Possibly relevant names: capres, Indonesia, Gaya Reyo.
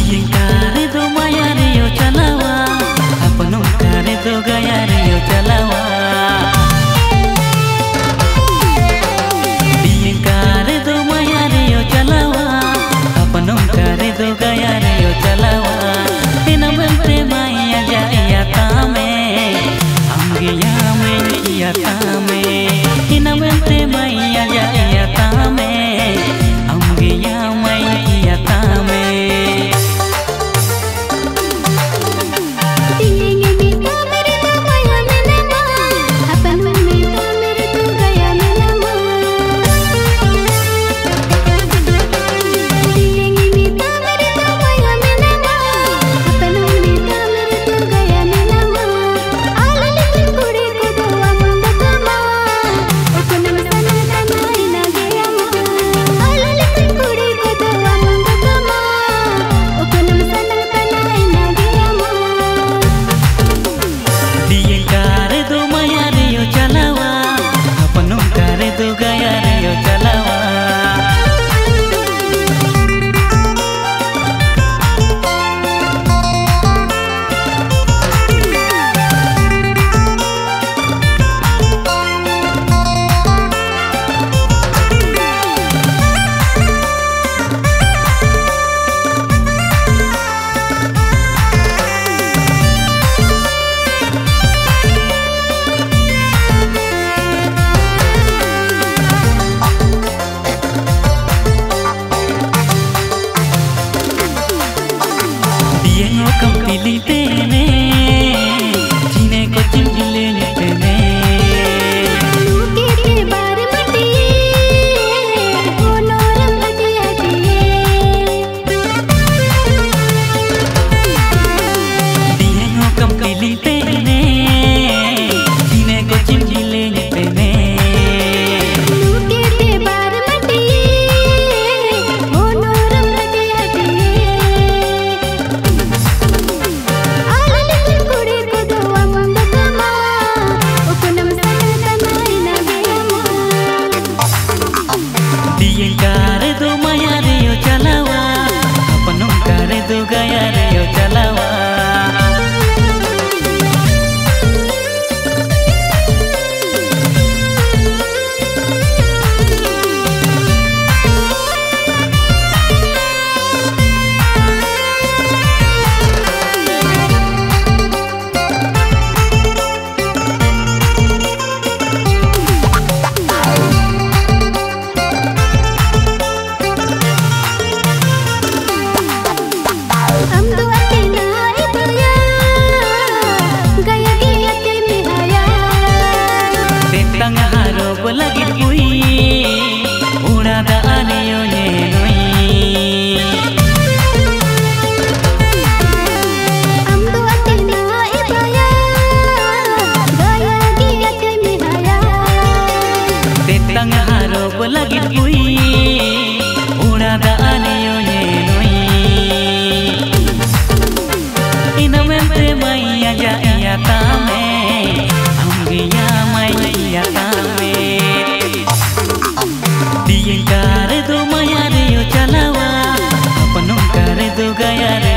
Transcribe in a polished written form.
Dieng karedo maya reyo chalawa, apano karedo gaya reyo chalawa. Dieng karedo maya reyo chalawa, apano karedo gaya reyo chalawa. Ena bante maya ja iya tame, amge ya me iya tame. Ena bante maya ja iya tame, amge ya me iya tame. Gaya reyo chalawa, Gaya Reyo.